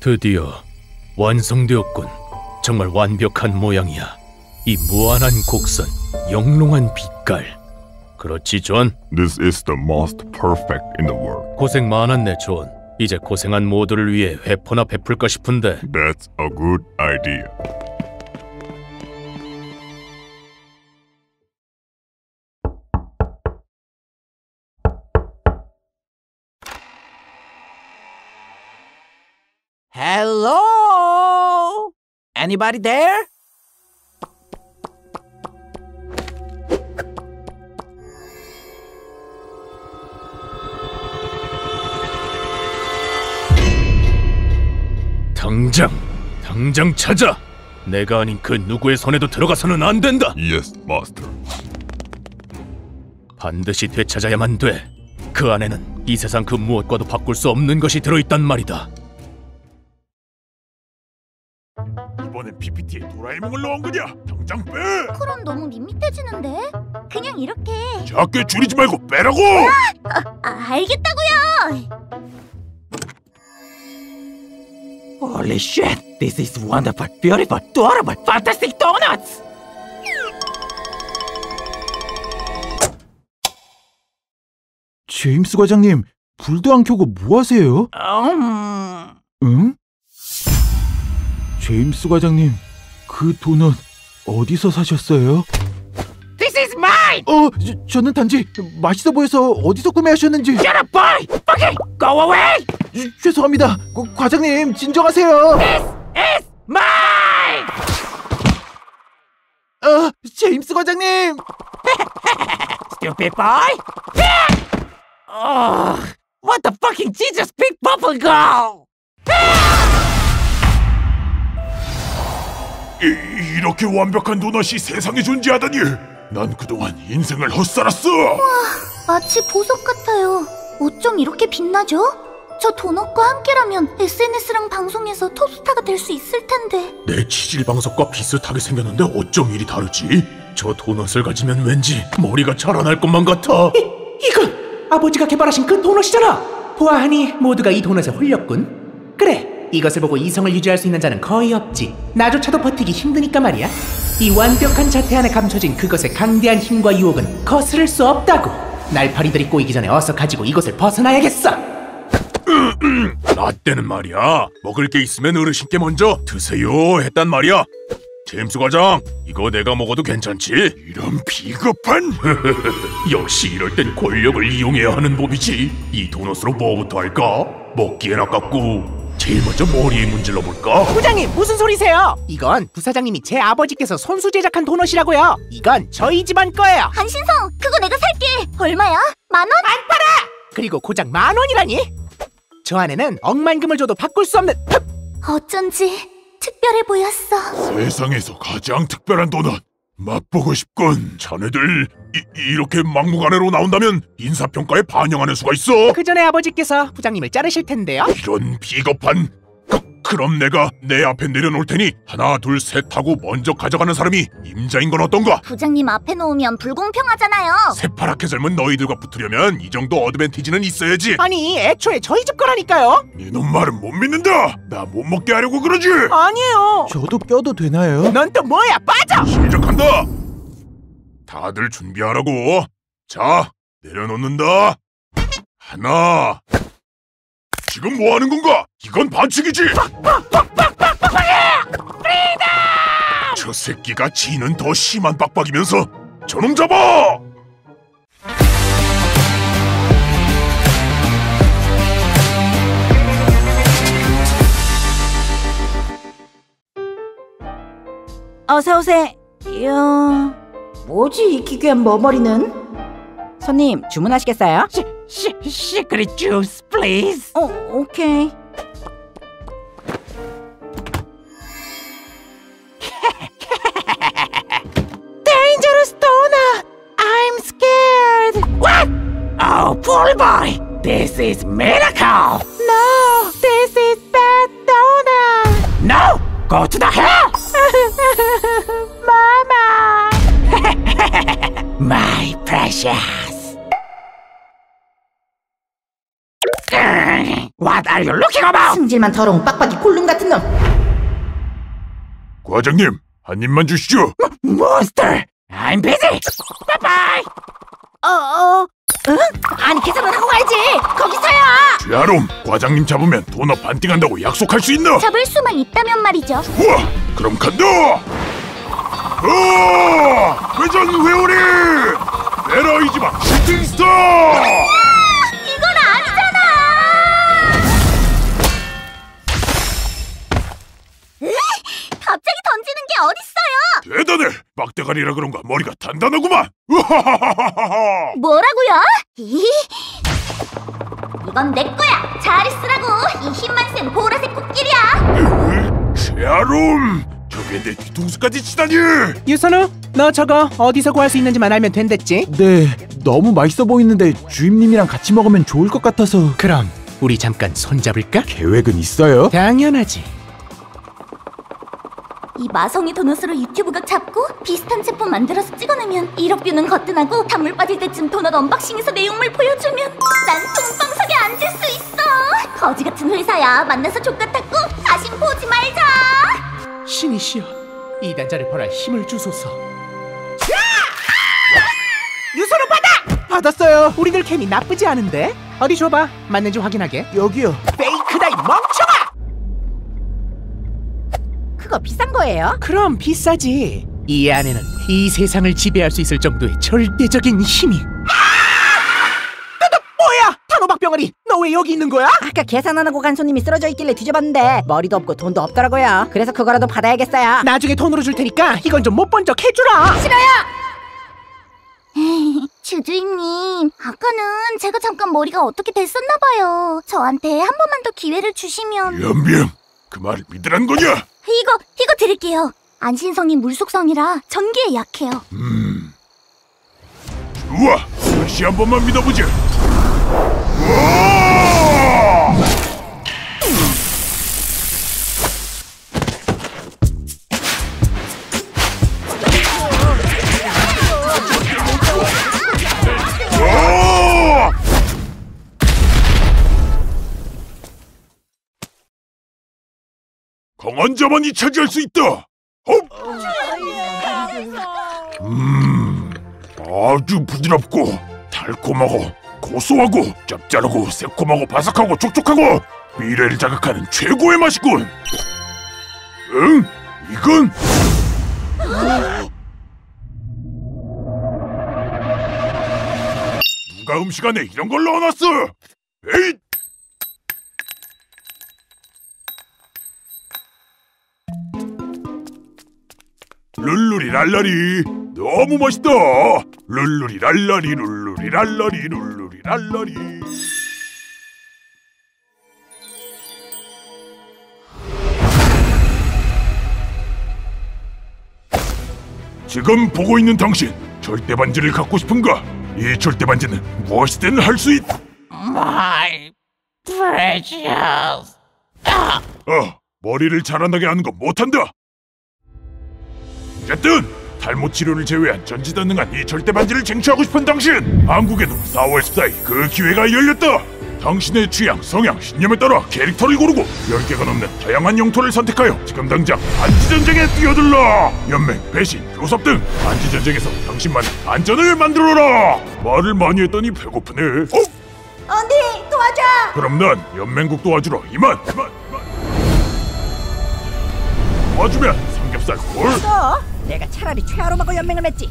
드디어 완성되었군. 정말 완벽한 모양이야. 이 무한한 곡선, 영롱한 빛깔. 그렇지, 존? This is the most perfect in the world. 고생 많았네, 존. 이제 고생한 모두를 위해 회포나 베풀까 싶은데. That's a good idea. Hello? Anybody there? 당장 찾아! 내가 아닌 그 누구의 손에도 들어가서는 안 된다! Yes, master. 반드시 되찾아야만 돼. 그 안에는 이 세상 그 무엇과도 바꿀 수 없는 것이 들어있단 말이다. 이번엔 PPT에 도라에몽을 넣은 거냐? 당장 빼! 그럼 너무 밋밋해지는데? 그냥 이렇게! 작게 줄이지 말고 빼라고! 알겠다고요! Holy shit! This is wonderful, beautiful, adorable, fantastic donuts! 제임스 과장님, 불도 안 켜고 뭐 하세요? 응? 제임스 과장님, 그 도넛 어디서 사셨어요? This is mine! 저는 단지 맛있어 보여서 어디서 구매하셨는지... Get up, boy! Fucking go away! 죄송합니다. 과장님, 진정하세요. This is mine! 제임스 과장님! Stupid boy! Oh, what the fucking Jesus, big bubble girl! 이렇게 완벽한 도넛이 세상에 존재하다니! 난 그동안 인생을 헛살았어! 우와, 마치 보석 같아요. 어쩜 이렇게 빛나죠? 저 도넛과 함께라면 SNS랑 방송에서 톱스타가 될 수 있을 텐데. 내 치질 방석과 비슷하게 생겼는데 어쩜 일이 다르지? 저 도넛을 가지면 왠지 머리가 자라날 것만 같아. 이건 아버지가 개발하신 그 도넛이잖아. 보아하니 모두가 이 도넛에 홀렸군. 그래, 이것을 보고 이성을 유지할 수 있는 자는 거의 없지. 나조차도 버티기 힘드니까 말이야. 이 완벽한 자태 안에 감춰진 그것의 강대한 힘과 유혹은 거스를 수 없다고. 날파리들이 꼬이기 전에 어서 가지고 이것을 벗어나야겠어. 나 때는 말이야, 먹을 게 있으면 어르신께 먼저 드세요 했단 말이야. 제임스 과장, 이거 내가 먹어도 괜찮지? 이런 비겁한... 역시 이럴 땐 권력을 이용해야 하는 법이지. 이 도넛으로 뭐부터 할까? 먹기엔 아깝고 제일 먼저 머리에 문질러 볼까? 부장님, 무슨 소리세요? 이건 부사장님이 제 아버지께서 손수 제작한 도넛이라고요. 이건 저희 집안 거예요. 안신성, 그거 내가 살게. 얼마야? 10,000원? 안 팔아! 그리고 고작 10,000원이라니? 저 안에는 억만금을 줘도 바꿀 수 없는... 어쩐지 특별해 보였어. 세상에서 가장 특별한 도넛, 맛보고 싶군. 자네들 이렇게 막무가내로 나온다면 인사평가에 반영하는 수가 있어. 그 전에 아버지께서 부장님을 자르실 텐데요. 이런 비겁한... 그럼 내가 내 앞에 내려놓을 테니 하나 둘 셋 하고 먼저 가져가는 사람이 임자인 건 어떤가? 부장님 앞에 놓으면 불공평하잖아요. 새파랗게 젊은 너희들과 붙으려면 이 정도 어드밴티지는 있어야지. 아니, 애초에 저희 집 거라니까요. 니놈 말은 못 믿는다. 나 못 먹게 하려고 그러지. 아니에요. 저도 껴도 되나요? 넌 또 뭐야, 빠져! 시작한다. 다들 준비하라고. 자, 내려놓는다. 하나. 지금 뭐 하는 건가? 이건 반칙이지! 빡빡빡빡빡빡이야! 프리덤! 저 새끼가 지는 더 심한 빡빡이면서 저놈 잡아! 어서오세요. 뭐지 이 기괴한 머머리는? 손님, 주문하시겠어요? 시크릿 주스, 플리즈! 오케이. Dangerous donut! I'm scared! What? Oh, poor boy! This is miracle! No! This is bad donut! No! Go to the hell! Mama! My precious! What are you looking about? 승질만 더러운 빡빡이 골룸 같은 놈. 과장님, 한 입만 주시죠. Monster, I'm busy. Bye bye. 응? 아니 계산을 하고 가야지. 거기서야. 죄아롬, 과장님 잡으면 도넛 반띵한다고 약속할 수 있나? 잡을 수만 있다면 말이죠. 우와, 그럼 간다. 회전 회오리 에러이지만 슈팅스타. 이건 아니잖아. 으이, 갑자기 던지는 게 어딨어요? 대단해, 막대가리라 그런가 머리가 단단하구만. 뭐라고요? 이건 내 거야. 잘 쓰라고. 이 힘만 센 보라색 코끼리야. 죄아롬, 저게 내 뒤통수까지 치다니! 유선우, 너 저거 어디서 구할 수 있는지만 알면 된댔지? 네, 너무 맛있어 보이는데 주임님이랑 같이 먹으면 좋을 것 같아서. 그럼 우리 잠깐 손잡을까? 계획은 있어요? 당연하지. 이 마성의 도넛으로 유튜브각 잡고 비슷한 제품 만들어서 찍어내면 1억 뷰는 거뜬하고 단물 빠질 때쯤 도넛 언박싱에서 내용물 보여주면 난 동방석에 앉을 수 있어! 거지같은 회사야. 만나서 족같았고 다신 보지 말자! 신이시여, 이단자를 벌할 힘을 주소서. 유서로 받아! 받았어요. 우리들 케미 나쁘지 않은데? 어디 줘봐, 맞는지 확인하게. 여기요. 페이크다 이 멍청아! 그거 비싼 거예요? 그럼 비싸지. 이 안에는 이 세상을 지배할 수 있을 정도의 절대적인 힘이. 병아리, 너 왜 여기 있는 거야? 아까 계산 안 하고 간 손님이 쓰러져 있길래 뒤져봤는데 머리도 없고 돈도 없더라고요. 그래서 그거라도 받아야겠어요. 나중에 돈으로 줄 테니까 이건 좀 못 본 척 해주라. 싫어요. 주주임님, 아까는 제가 잠깐 머리가 어떻게 됐었나 봐요. 저한테 한 번만 더 기회를 주시면. 연비엠, 그 말을 믿으란 거냐? 이거 드릴게요. 안신성이 물속성이라 전기에 약해요. 좋아, 다시 한 번만 믿어보지. 강한 자만이 차지할 수 있다. 아주 부드럽고 달콤하고 고소하고 짭짤하고 새콤하고 바삭하고 촉촉하고 미래를 자극하는 최고의 맛이군. 응? 이건? 누가 음식 안에 이런 걸 넣어놨어? 에이! 룰루리 랄라리, 너무 맛있다. 룰루리 랄라리 룰루리 랄라리 룰루리 랄라리. 지금 보고 있는 당신, 절대 반지를 갖고 싶은가? 이 절대 반지는 무엇이든 할 수 있. My precious. 머리를 자라나게 하는 건 못한다. 어쨌든 탈모 치료를 제외한 전지전능한 이 절대 반지를 쟁취하고 싶은 당신! 한국에도 4월 14일 그 기회가 열렸다! 당신의 취향, 성향, 신념에 따라 캐릭터를 고르고 10개가 넘는 다양한 영토를 선택하여 지금 당장 반지전쟁에 뛰어들라! 연맹, 배신, 교섭 등 반지전쟁에서 당신만의 안전을 만들어라! 말을 많이 했더니 배고프네. 언니, 도와줘! 그럼 난 연맹국 도와주러 이만! 도와주면 삼겹살 골! 내가 차라리 최하로 먹고 연맹을 맺지.